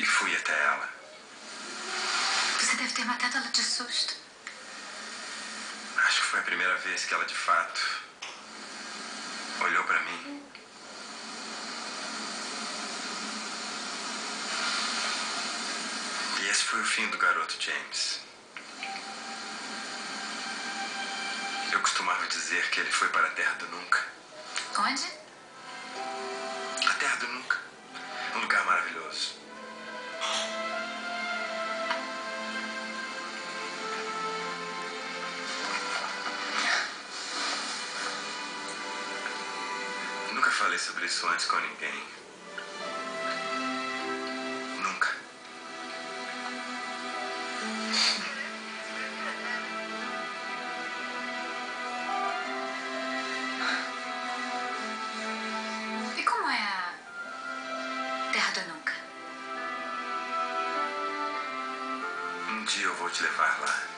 e fui até ela. Você deve ter matado ela de susto. Acho que foi a primeira vez que ela, de fato, olhou pra mim. E esse foi o fim do garoto James. Eu costumava dizer que ele foi para a Terra do Nunca. Onde? A Terra do Nunca. Um lugar maravilhoso. Nunca falei sobre isso antes com ninguém. Nunca. Um dia eu vou te levar lá.